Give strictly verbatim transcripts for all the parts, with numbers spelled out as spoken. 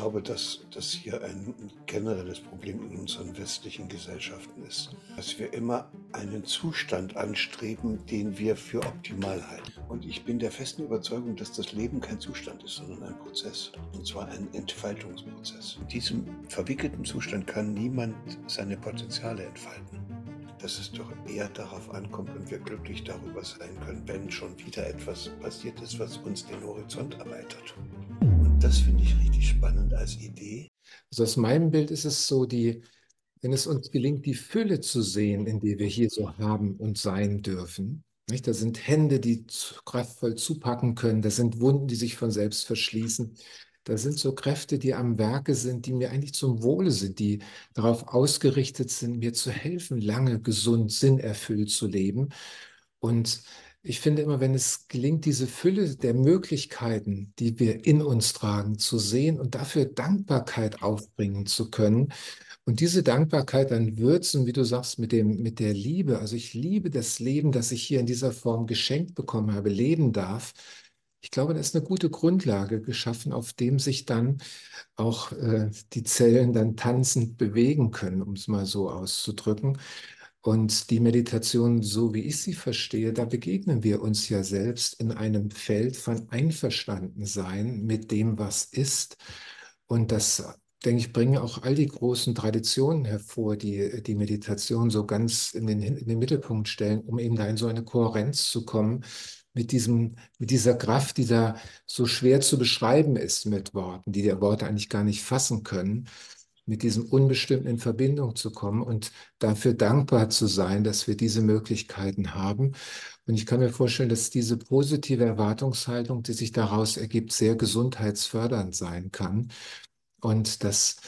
glaube, dass das hier ein generelles Problem in unseren westlichen Gesellschaften ist, dass wir immer einen Zustand anstreben, den wir für optimal halten. Und ich bin der festen Überzeugung, dass das Leben kein Zustand ist, sondern ein Prozess, und zwar ein Entfaltungsprozess. In diesem verwickelten Zustand kann niemand seine Potenziale entfalten. Dass es doch eher darauf ankommt und wir glücklich darüber sein können, wenn schon wieder etwas passiert ist, was uns den Horizont erweitert. Und das finde ich richtig spannend als Idee. Also aus meinem Bild ist es so, die, wenn es uns gelingt, die Fülle zu sehen, in der wir hier so haben und sein dürfen. Nicht? Da sind Hände, die kraftvoll zupacken können, da sind Wunden, die sich von selbst verschließen. Da sind so Kräfte, die am Werke sind, die mir eigentlich zum Wohle sind, die darauf ausgerichtet sind, mir zu helfen, lange, gesund, sinnerfüllt zu leben. Und ich finde immer, wenn es gelingt, diese Fülle der Möglichkeiten, die wir in uns tragen, zu sehen und dafür Dankbarkeit aufbringen zu können und diese Dankbarkeit dann würzen, wie du sagst, mit dem, mit der Liebe. Also ich liebe das Leben, das ich hier in dieser Form geschenkt bekommen habe, leben darf. Ich glaube, da ist eine gute Grundlage geschaffen, auf dem sich dann auch äh, die Zellen dann tanzend bewegen können, um es mal so auszudrücken. Und die Meditation, so wie ich sie verstehe, da begegnen wir uns ja selbst in einem Feld von Einverstandensein mit dem, was ist. Und das, denke ich, bringen auch all die großen Traditionen hervor, die die Meditation so ganz in den, in den Mittelpunkt stellen, um eben da in so eine Kohärenz zu kommen, mit diesem, mit dieser Kraft, die da so schwer zu beschreiben ist mit Worten, die die Worte eigentlich gar nicht fassen können, mit diesem Unbestimmten in Verbindung zu kommen und dafür dankbar zu sein, dass wir diese Möglichkeiten haben. Und ich kann mir vorstellen, dass diese positive Erwartungshaltung, die sich daraus ergibt, sehr gesundheitsfördernd sein kann. Und das,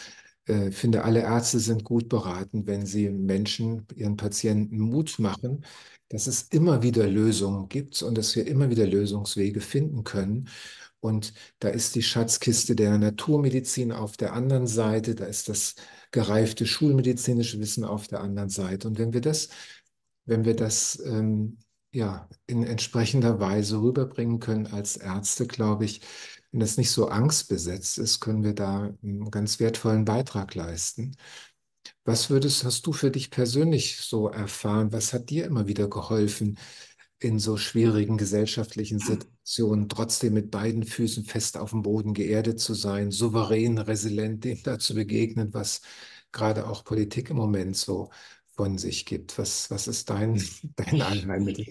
äh, finde, alle Ärzte sind gut beraten, wenn sie Menschen, ihren Patienten Mut machen, dass es immer wieder Lösungen gibt und dass wir immer wieder Lösungswege finden können. Und da ist die Schatzkiste der Naturmedizin auf der anderen Seite, da ist das gereifte schulmedizinische Wissen auf der anderen Seite. Und wenn wir das, wenn wir das ähm, ja, in entsprechender Weise rüberbringen können als Ärzte, glaube ich, wenn das nicht so angstbesetzt ist, können wir da einen ganz wertvollen Beitrag leisten. Was würdest, hast du für dich persönlich so erfahren? Was hat dir immer wieder geholfen, in so schwierigen gesellschaftlichen Situationen trotzdem mit beiden Füßen fest auf dem Boden geerdet zu sein, souverän, resilient dem da zu begegnen, was gerade auch Politik im Moment so von sich gibt? Was, was ist dein, dein Allheilmittel?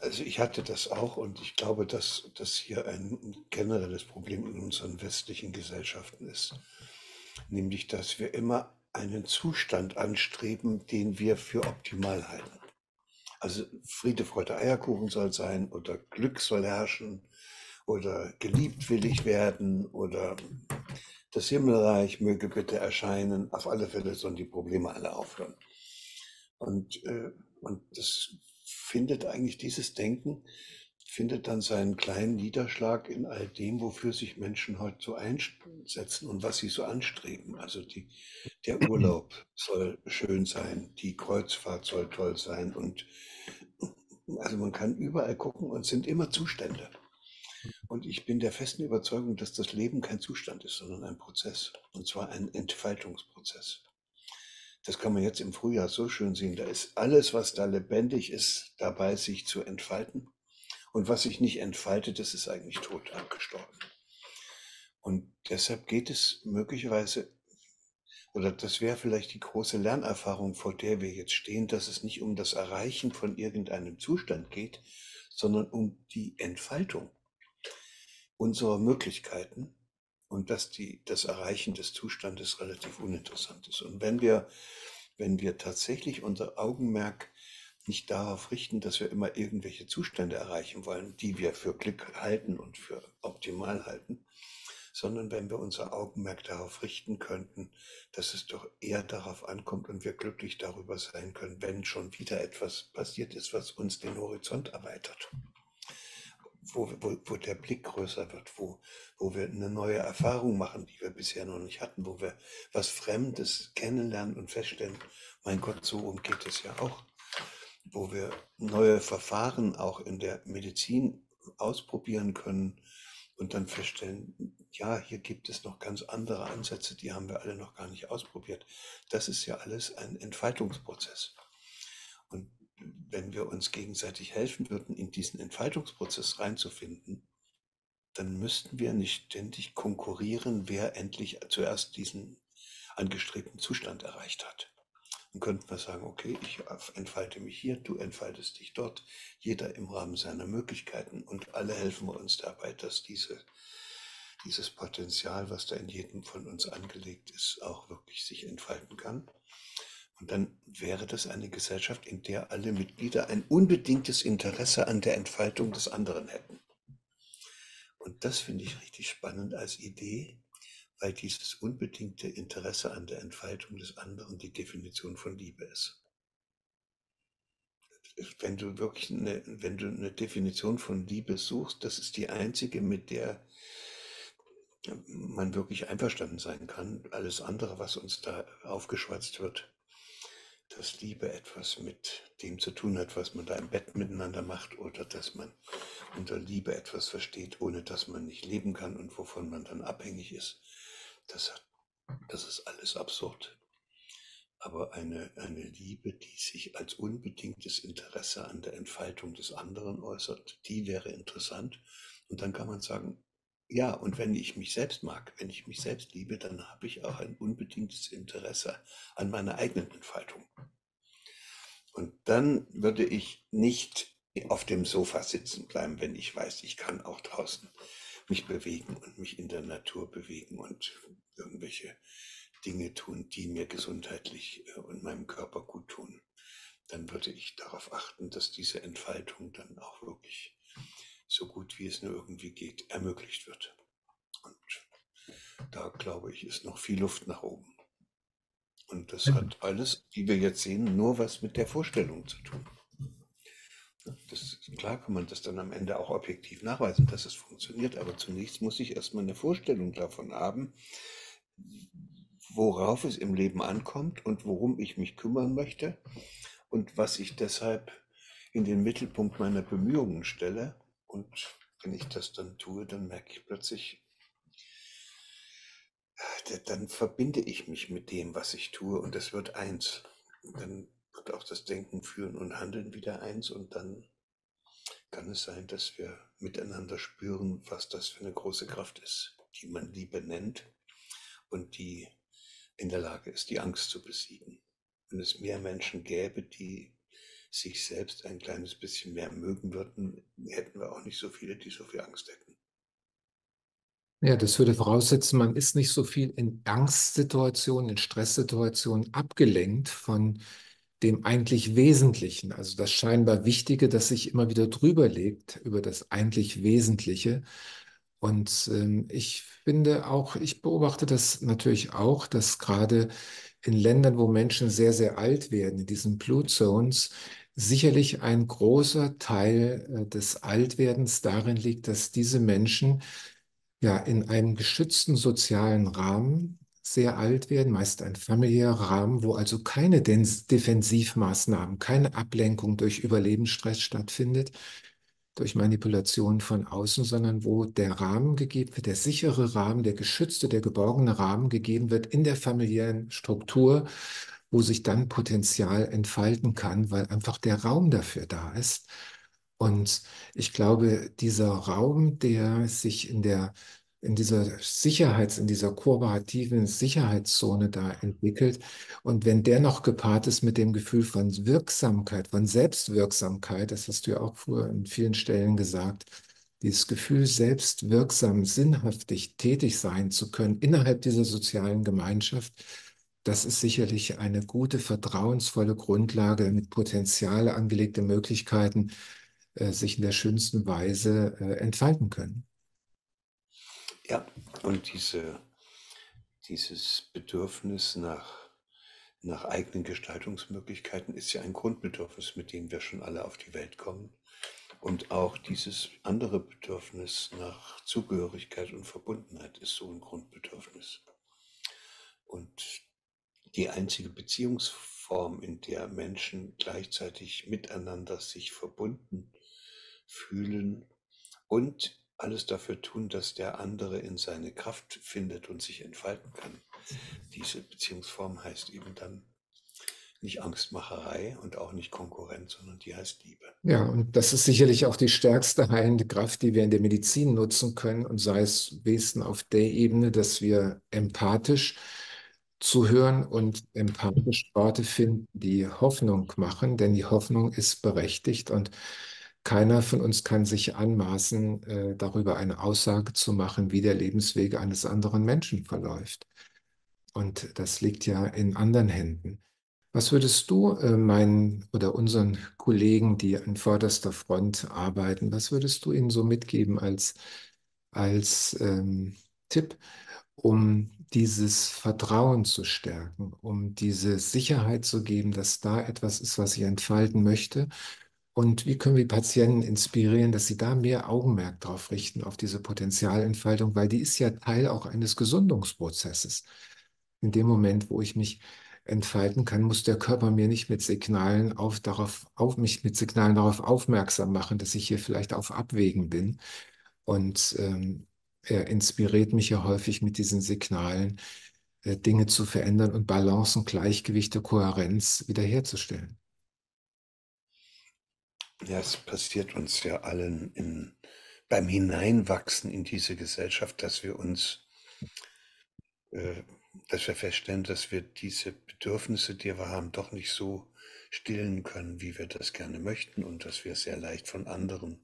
Also ich hatte das auch und ich glaube, dass das hier ein generelles Problem in unseren westlichen Gesellschaften ist. Nämlich, dass wir immer einen Zustand anstreben, den wir für optimal halten. Also Friede, Freude, Eierkuchen soll sein oder Glück soll herrschen oder geliebt will ich werden oder das Himmelreich möge bitte erscheinen. Auf alle Fälle sollen die Probleme alle aufhören. Und, äh, und das findet eigentlich, dieses Denken findet dann seinen kleinen Niederschlag in all dem, wofür sich Menschen heute so einsetzen und was sie so anstreben. Also die, der Urlaub soll schön sein, die Kreuzfahrt soll toll sein. Und also man kann überall gucken und es sind immer Zustände. Und ich bin der festen Überzeugung, dass das Leben kein Zustand ist, sondern ein Prozess. Und zwar ein Entfaltungsprozess. Das kann man jetzt im Frühjahr so schön sehen. Da ist alles, was da lebendig ist, dabei sich zu entfalten. Und was sich nicht entfaltet, das ist eigentlich tot, abgestorben. Und deshalb geht es möglicherweise, oder das wäre vielleicht die große Lernerfahrung, vor der wir jetzt stehen, dass es nicht um das Erreichen von irgendeinem Zustand geht, sondern um die Entfaltung unserer Möglichkeiten und dass die, das Erreichen des Zustandes relativ uninteressant ist. Und wenn wir, wenn wir tatsächlich unser Augenmerk nicht darauf richten, dass wir immer irgendwelche Zustände erreichen wollen, die wir für Glück halten und für optimal halten, sondern wenn wir unser Augenmerk darauf richten könnten, dass es doch eher darauf ankommt und wir glücklich darüber sein können, wenn schon wieder etwas passiert ist, was uns den Horizont erweitert, wo, wo, wo der Blick größer wird, wo, wo wir eine neue Erfahrung machen, die wir bisher noch nicht hatten, wo wir was Fremdes kennenlernen und feststellen, mein Gott, so umgeht es ja auch, wo wir neue Verfahren auch in der Medizin ausprobieren können, und dann feststellen, ja, hier gibt es noch ganz andere Ansätze, die haben wir alle noch gar nicht ausprobiert. Das ist ja alles ein Entfaltungsprozess. Und wenn wir uns gegenseitig helfen würden, in diesen Entfaltungsprozess reinzufinden, dann müssten wir nicht ständig konkurrieren, wer endlich zuerst diesen angestrebten Zustand erreicht hat. Dann könnten wir sagen, okay, ich entfalte mich hier, du entfaltest dich dort, jeder im Rahmen seiner Möglichkeiten, und alle helfen wir uns dabei, dass diese, dieses Potenzial, was da in jedem von uns angelegt ist, auch wirklich sich entfalten kann. Und dann wäre das eine Gesellschaft, in der alle Mitglieder ein unbedingtes Interesse an der Entfaltung des anderen hätten. Und das finde ich richtig spannend als Idee, weil dieses unbedingte Interesse an der Entfaltung des anderen die Definition von Liebe ist. Wenn du wirklich eine, wenn du eine Definition von Liebe suchst, das ist die einzige, mit der man wirklich einverstanden sein kann. Alles andere, was uns da aufgeschwatzt wird, dass Liebe etwas mit dem zu tun hat, was man da im Bett miteinander macht, oder dass man unter Liebe etwas versteht, ohne dass man nicht leben kann und wovon man dann abhängig ist, das, hat, das ist alles absurd. Aber eine, eine Liebe, die sich als unbedingtes Interesse an der Entfaltung des anderen äußert, die wäre interessant. Und dann kann man sagen, ja, und wenn ich mich selbst mag, wenn ich mich selbst liebe, dann habe ich auch ein unbedingtes Interesse an meiner eigenen Entfaltung. Und dann würde ich nicht auf dem Sofa sitzen bleiben, wenn ich weiß, ich kann auch draußen mich bewegen und mich in der Natur bewegen und irgendwelche Dinge tun, die mir gesundheitlich und meinem Körper gut tun. Dann würde ich darauf achten, dass diese Entfaltung dann auch wirklich so gut wie es nur irgendwie geht, ermöglicht wird. Und da, glaube ich, ist noch viel Luft nach oben. Und das hat alles, wie wir jetzt sehen, nur was mit der Vorstellung zu tun. Das, klar kann man das dann am Ende auch objektiv nachweisen, dass es funktioniert, aber zunächst muss ich erstmal eine Vorstellung davon haben, worauf es im Leben ankommt und worum ich mich kümmern möchte und was ich deshalb in den Mittelpunkt meiner Bemühungen stelle. Und wenn ich das dann tue, dann merke ich plötzlich, dann verbinde ich mich mit dem, was ich tue, und das wird eins. Dann wird auch das Denken, Fühlen und Handeln wieder eins, und dann kann es sein, dass wir miteinander spüren, was das für eine große Kraft ist, die man Liebe nennt und die in der Lage ist, die Angst zu besiegen. Wenn es mehr Menschen gäbe, die sich selbst ein kleines bisschen mehr mögen würden, hätten wir auch nicht so viele, die so viel Angst hätten. Ja, das würde voraussetzen, man ist nicht so viel in Angstsituationen, in Stresssituationen abgelenkt von dem eigentlich Wesentlichen, also das scheinbar Wichtige, das sich immer wieder drüber legt, über das eigentlich Wesentliche. Und ähm, ich finde auch, ich beobachte das natürlich auch, dass gerade in Ländern, wo Menschen sehr, sehr alt werden, in diesen Blue Zones, sicherlich ein großer Teil äh, des Altwerdens darin liegt, dass diese Menschen ja in einem geschützten sozialen Rahmen sehr alt werden, meist ein familiärer Rahmen, wo also keine Defensivmaßnahmen, keine Ablenkung durch Überlebensstress stattfindet, durch Manipulation von außen, sondern wo der Rahmen gegeben wird, der sichere Rahmen, der geschützte, der geborgene Rahmen gegeben wird in der familiären Struktur, wo sich dann Potenzial entfalten kann, weil einfach der Raum dafür da ist. Und ich glaube, dieser Raum, der sich in der in dieser Sicherheits-, in dieser kooperativen Sicherheitszone da entwickelt. Und wenn der noch gepaart ist mit dem Gefühl von Wirksamkeit, von Selbstwirksamkeit, das hast du ja auch früher an vielen Stellen gesagt, dieses Gefühl, selbstwirksam, sinnhaftig tätig sein zu können innerhalb dieser sozialen Gemeinschaft, das ist sicherlich eine gute, vertrauensvolle Grundlage mit Potenzial angelegte Möglichkeiten, sich in der schönsten Weise entfalten können. Ja, und diese, dieses Bedürfnis nach, nach eigenen Gestaltungsmöglichkeiten ist ja ein Grundbedürfnis, mit dem wir schon alle auf die Welt kommen. Und auch dieses andere Bedürfnis nach Zugehörigkeit und Verbundenheit ist so ein Grundbedürfnis. Und die einzige Beziehungsform, in der Menschen gleichzeitig miteinander sich verbunden fühlen und alles dafür tun, dass der andere in seine Kraft findet und sich entfalten kann. Diese Beziehungsform heißt eben dann nicht Angstmacherei und auch nicht Konkurrenz, sondern die heißt Liebe. Ja, und das ist sicherlich auch die stärkste heilende Kraft, die wir in der Medizin nutzen können, und sei es Wesen auf der Ebene, dass wir empathisch zuhören und empathisch Worte finden, die Hoffnung machen, denn die Hoffnung ist berechtigt und keiner von uns kann sich anmaßen, darüber eine Aussage zu machen, wie der Lebensweg eines anderen Menschen verläuft. Und das liegt ja in anderen Händen. Was würdest du meinen oder unseren Kollegen, die an vorderster Front arbeiten, was würdest du ihnen so mitgeben als, als ähm, Tipp, um dieses Vertrauen zu stärken, um diese Sicherheit zu geben, dass da etwas ist, was ich entfalten möchte? Und wie können wir Patienten inspirieren, dass sie da mehr Augenmerk drauf richten, auf diese Potenzialentfaltung, weil die ist ja Teil auch eines Gesundungsprozesses. In dem Moment, wo ich mich entfalten kann, muss der Körper mir nicht mit Signalen auf, darauf, auf mich mit Signalen darauf aufmerksam machen, dass ich hier vielleicht auf Abwägen bin. Und ähm, er inspiriert mich ja häufig mit diesen Signalen, äh, Dinge zu verändern und Balancen, Gleichgewichte, Kohärenz wiederherzustellen. Ja, es passiert uns ja allen in, beim Hineinwachsen in diese Gesellschaft, dass wir uns äh, dass wir feststellen, dass wir diese Bedürfnisse, die wir haben, doch nicht so stillen können, wie wir das gerne möchten, und dass wir sehr leicht von anderen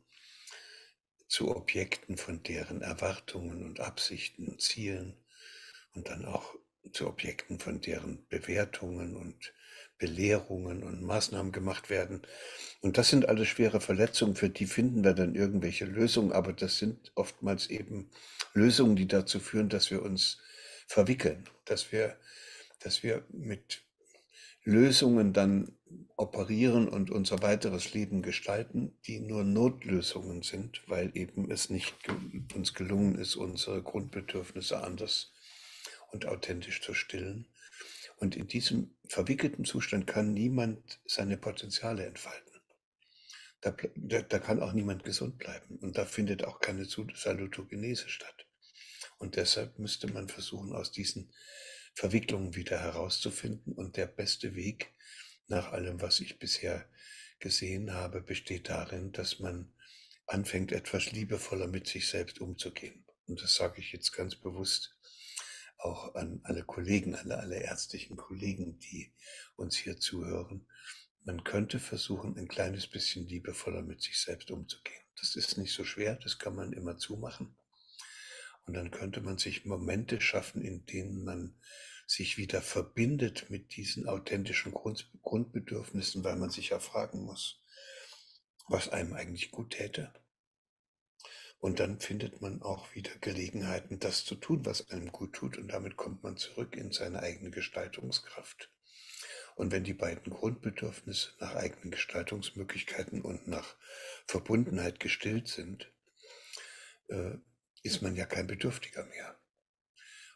zu Objekten von deren Erwartungen und Absichten und Zielen und dann auch zu Objekten von deren Bewertungen und Belehrungen und Maßnahmen gemacht werden. Und das sind alles schwere Verletzungen, für die finden wir dann irgendwelche Lösungen, aber das sind oftmals eben Lösungen, die dazu führen, dass wir uns verwickeln, dass wir, dass wir mit Lösungen dann operieren und unser weiteres Leben gestalten, die nur Notlösungen sind, weil eben es nicht uns gelungen ist, unsere Grundbedürfnisse anders und authentisch zu stillen. Und in diesem verwickelten Zustand kann niemand seine Potenziale entfalten. Da, da kann auch niemand gesund bleiben und da findet auch keine Salutogenese statt. Und deshalb müsste man versuchen, aus diesen Verwicklungen wieder herauszufinden. Und der beste Weg, nach allem, was ich bisher gesehen habe, besteht darin, dass man anfängt, etwas liebevoller mit sich selbst umzugehen. Und das sage ich jetzt ganz bewusst auch an alle Kollegen, alle, alle ärztlichen Kollegen, die uns hier zuhören. Man könnte versuchen, ein kleines bisschen liebevoller mit sich selbst umzugehen. Das ist nicht so schwer, das kann man immer zumachen. Und dann könnte man sich Momente schaffen, in denen man sich wieder verbindet mit diesen authentischen Grund, Grundbedürfnissen, weil man sich ja fragen muss, was einem eigentlich gut täte. Und dann findet man auch wieder Gelegenheiten, das zu tun, was einem gut tut. Und damit kommt man zurück in seine eigene Gestaltungskraft. Und wenn die beiden Grundbedürfnisse nach eigenen Gestaltungsmöglichkeiten und nach Verbundenheit gestillt sind, äh, ist man ja kein Bedürftiger mehr.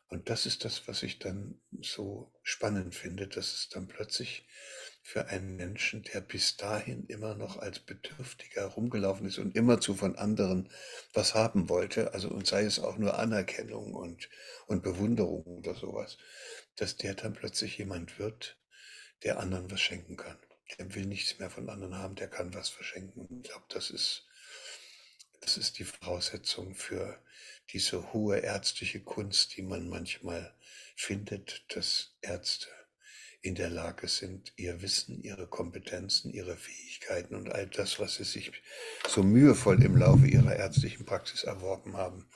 Und das ist das, was ich dann so spannend finde, dass es dann plötzlich für einen Menschen, der bis dahin immer noch als Bedürftiger rumgelaufen ist und immerzu von anderen was haben wollte, also und sei es auch nur Anerkennung und, und Bewunderung oder sowas, dass der dann plötzlich jemand wird, der anderen was schenken kann. Der will nichts mehr von anderen haben, der kann was verschenken. Und ich glaube, das ist Das ist die Voraussetzung für diese hohe ärztliche Kunst, die man manchmal findet, dass Ärzte in der Lage sind, ihr Wissen, ihre Kompetenzen, ihre Fähigkeiten und all das, was sie sich so mühevoll im Laufe ihrer ärztlichen Praxis erworben haben,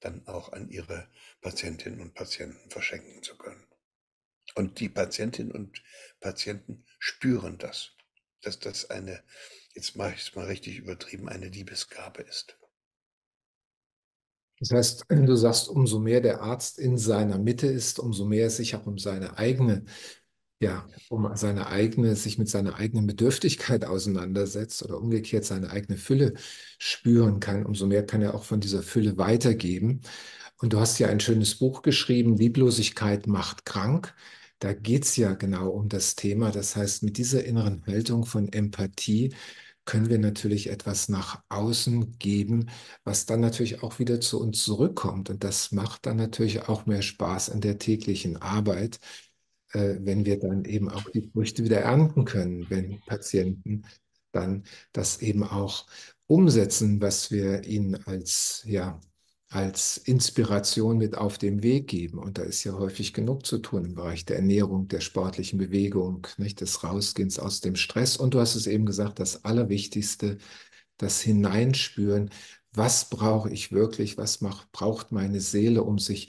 dann auch an ihre Patientinnen und Patienten verschenken zu können. Und die Patientinnen und Patienten spüren das, dass das eine, jetzt mache ich es mal richtig übertrieben, eine Liebesgabe ist. Das heißt, du sagst, umso mehr der Arzt in seiner Mitte ist, umso mehr sich auch um seine eigene, ja, um seine eigene, sich mit seiner eigenen Bedürftigkeit auseinandersetzt oder umgekehrt seine eigene Fülle spüren kann, umso mehr kann er auch von dieser Fülle weitergeben. Und du hast ja ein schönes Buch geschrieben, Lieblosigkeit macht krank. Da geht es ja genau um das Thema. Das heißt, mit dieser inneren Haltung von Empathie können wir natürlich etwas nach außen geben, was dann natürlich auch wieder zu uns zurückkommt. Und das macht dann natürlich auch mehr Spaß in der täglichen Arbeit, äh, wenn wir dann eben auch die Früchte wieder ernten können, wenn Patienten dann das eben auch umsetzen, was wir ihnen als, ja, als Inspiration mit auf den Weg geben. Und da ist ja häufig genug zu tun im Bereich der Ernährung, der sportlichen Bewegung, nicht, des Rausgehens aus dem Stress. Und du hast es eben gesagt, das Allerwichtigste, das Hineinspüren, was brauche ich wirklich, was macht, braucht meine Seele, um sich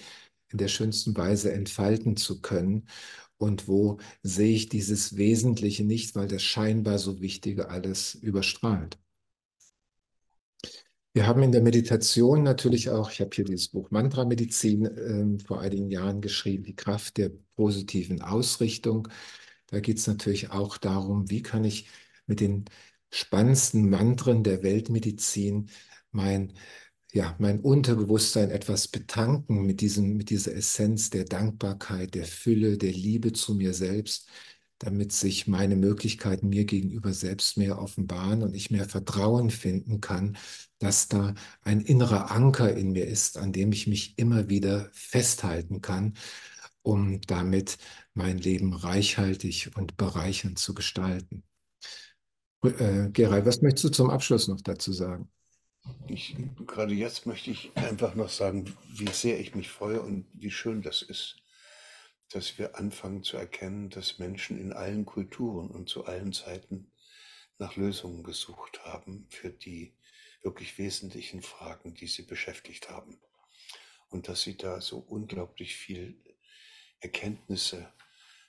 in der schönsten Weise entfalten zu können. Und wo sehe ich dieses Wesentliche nicht, weil das scheinbar so Wichtige alles überstrahlt. Wir haben in der Meditation natürlich auch, ich habe hier dieses Buch Mantra Medizin äh, vor einigen Jahren geschrieben, die Kraft der positiven Ausrichtung. Da geht es natürlich auch darum, wie kann ich mit den spannendsten Mantren der Weltmedizin mein, ja, mein Unterbewusstsein etwas betanken mit, diesem, mit dieser Essenz der Dankbarkeit, der Fülle, der Liebe zu mir selbst, damit sich meine Möglichkeiten mir gegenüber selbst mehr offenbaren und ich mehr Vertrauen finden kann, dass da ein innerer Anker in mir ist, an dem ich mich immer wieder festhalten kann, um damit mein Leben reichhaltig und bereichernd zu gestalten. Äh, Gerald, was möchtest du zum Abschluss noch dazu sagen? Ich, gerade jetzt möchte ich einfach noch sagen, wie sehr ich mich freue und wie schön das ist, dass wir anfangen zu erkennen, dass Menschen in allen Kulturen und zu allen Zeiten nach Lösungen gesucht haben für die wirklich wesentlichen Fragen, die sie beschäftigt haben. Und dass sie da so unglaublich viel Erkenntnisse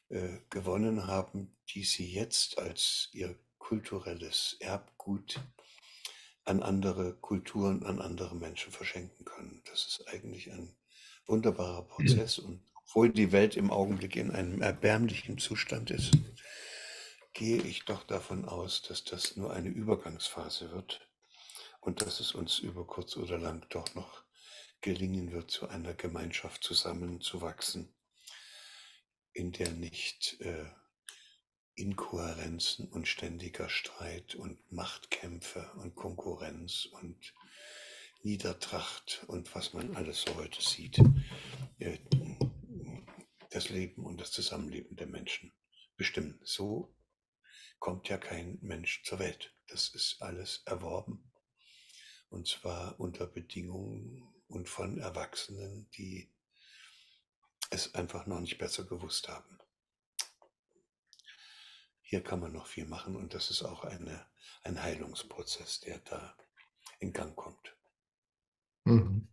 äh, gewonnen haben, die sie jetzt als ihr kulturelles Erbgut an andere Kulturen, an andere Menschen verschenken können. Das ist eigentlich ein wunderbarer Prozess, und obwohl die Welt im Augenblick in einem erbärmlichen Zustand ist, gehe ich doch davon aus, dass das nur eine Übergangsphase wird und dass es uns über kurz oder lang doch noch gelingen wird, zu einer Gemeinschaft zusammenzuwachsen, in der nicht äh, Inkohärenzen und ständiger Streit und Machtkämpfe und Konkurrenz und Niedertracht und was man alles so heute sieht, äh, das Leben und das Zusammenleben der Menschen bestimmen. So kommt ja kein Mensch zur Welt. Das ist alles erworben. Und zwar unter Bedingungen und von Erwachsenen, die es einfach noch nicht besser gewusst haben. Hier kann man noch viel machen, und das ist auch eine, ein Heilungsprozess, der da in Gang kommt. Mhm.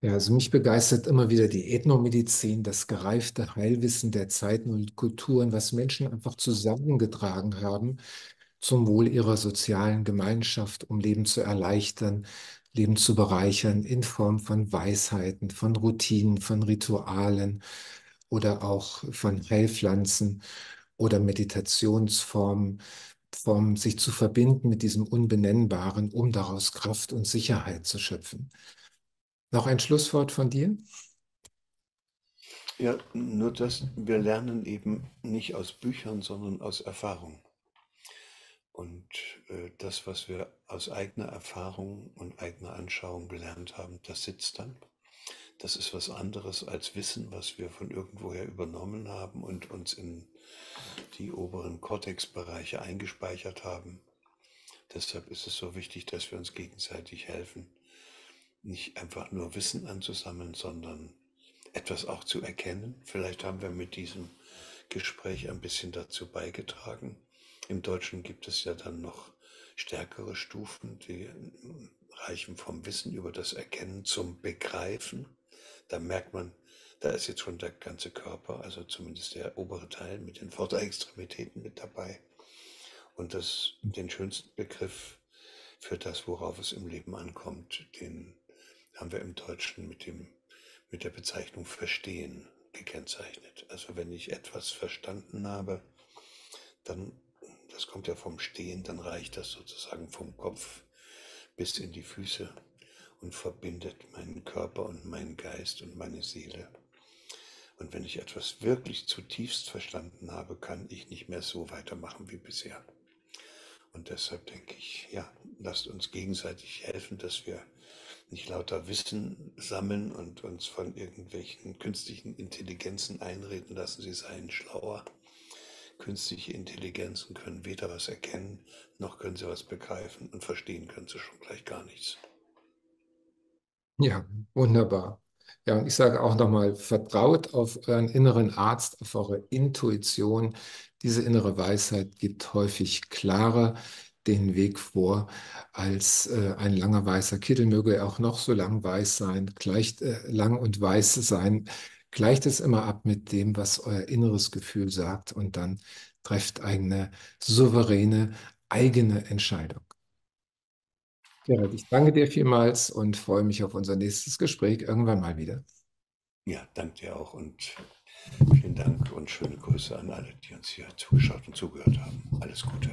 Ja, also mich begeistert immer wieder die Ethnomedizin, das gereifte Heilwissen der Zeiten und Kulturen, was Menschen einfach zusammengetragen haben zum Wohl ihrer sozialen Gemeinschaft, um Leben zu erleichtern, Leben zu bereichern in Form von Weisheiten, von Routinen, von Ritualen oder auch von Heilpflanzen oder Meditationsformen, Formen, sich zu verbinden mit diesem Unbenennbaren, um daraus Kraft und Sicherheit zu schöpfen. Noch ein Schlusswort von dir? Ja, nur das, wir lernen eben nicht aus Büchern, sondern aus Erfahrung. Und äh, das, was wir aus eigener Erfahrung und eigener Anschauung gelernt haben, das sitzt dann. Das ist was anderes als Wissen, was wir von irgendwoher übernommen haben und uns in die oberen Kortexbereiche eingespeichert haben. Deshalb ist es so wichtig, dass wir uns gegenseitig helfen, nicht einfach nur Wissen anzusammeln, sondern etwas auch zu erkennen. Vielleicht haben wir mit diesem Gespräch ein bisschen dazu beigetragen. Im Deutschen gibt es ja dann noch stärkere Stufen, die reichen vom Wissen über das Erkennen zum Begreifen. Da merkt man, da ist jetzt schon der ganze Körper, also zumindest der obere Teil mit den Vorderextremitäten mit dabei. Und das, den schönsten Begriff für das, worauf es im Leben ankommt, den haben wir im Deutschen mit, dem, mit der Bezeichnung Verstehen gekennzeichnet. Also wenn ich etwas verstanden habe, dann, das kommt ja vom Stehen, dann reicht das sozusagen vom Kopf bis in die Füße und verbindet meinen Körper und meinen Geist und meine Seele. Und wenn ich etwas wirklich zutiefst verstanden habe, kann ich nicht mehr so weitermachen wie bisher. Und deshalb denke ich, ja, lasst uns gegenseitig helfen, dass wir nicht lauter Wissen sammeln und uns von irgendwelchen künstlichen Intelligenzen einreden lassen, sie seien schlauer. Künstliche Intelligenzen können weder was erkennen, noch können sie was begreifen, und verstehen können sie schon gleich gar nichts. Ja, wunderbar. Ja, und ich sage auch nochmal, vertraut auf euren inneren Arzt, auf eure Intuition. Diese innere Weisheit gibt häufig klarer den Weg vor als äh, ein langer weißer Kittel. Möge er auch noch so lang weiß sein, gleich äh, lang und weiß sein. Gleicht es immer ab mit dem, was euer inneres Gefühl sagt, und dann trefft eine souveräne, eigene Entscheidung. Gerald, ich danke dir vielmals und freue mich auf unser nächstes Gespräch irgendwann mal wieder. Ja, danke dir auch und vielen Dank und schöne Grüße an alle, die uns hier zugeschaut und zugehört haben. Alles Gute.